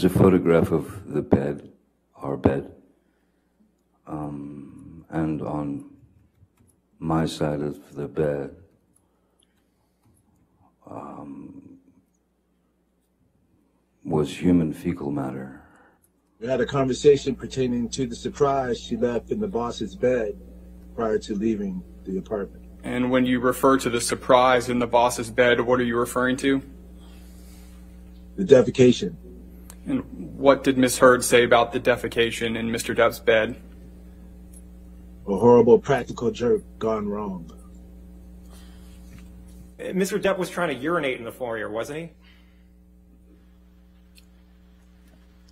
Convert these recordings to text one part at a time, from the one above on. There's a photograph of the bed, our bed, and on my side of the bed, was human fecal matter. We had a conversation pertaining to the surprise she left in the boss's bed prior to leaving the apartment. And when you refer to the surprise in the boss's bed, what are you referring to? The defecation. And what did Ms. Heard say about the defecation in Mr. Depp's bed? A horrible practical joke gone wrong. Mr. Depp was trying to urinate in the foyer, wasn't he?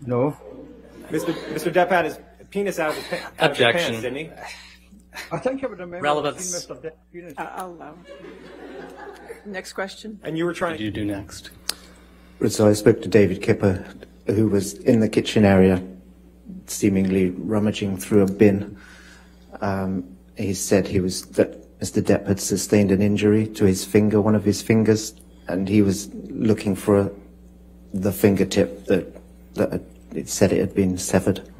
No. Mr. Depp had his penis out of his pants. Objection. His pants, didn't he? I think it would have made relevance. I'll allow. Next question. And you were trying. What did you do next? So I spoke to David Kipper, who was in the kitchen area, seemingly rummaging through a bin. He said that Mr. Depp had sustained an injury to his finger, one of his fingers, and he was looking for the fingertip that it said it had been severed.